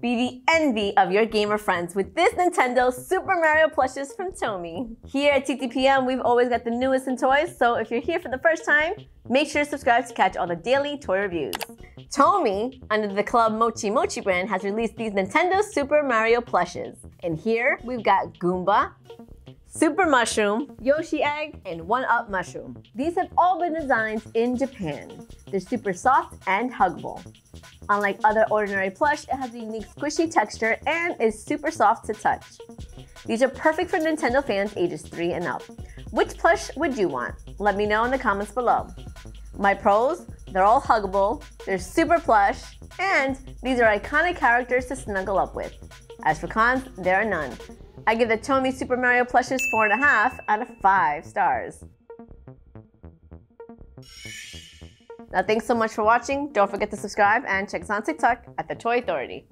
Be the envy of your gamer friends with this Nintendo Super Mario plushes from Tomy. Here at TTPM, we've always got the newest in toys, so if you're here for the first time, make sure to subscribe to catch all the daily toy reviews. Tomy, under the Club Mochi Mochi brand, has released these Nintendo Super Mario plushes. And here we've got Goomba, Super Mushroom, Yoshi Egg, and 1-Up Mushroom. These have all been designed in Japan. They're super soft and huggable. Unlike other ordinary plush, it has a unique squishy texture and is super soft to touch. These are perfect for Nintendo fans ages 3 and up. Which plush would you want? Let me know in the comments below. My pros, they're all huggable, they're super plush, and these are iconic characters to snuggle up with. As for cons, there are none. I give the Tomy Super Mario plushes 4.5 out of 5 stars. Now thanks so much for watching. Don't forget to subscribe and check us on TikTok at the Toy Authority.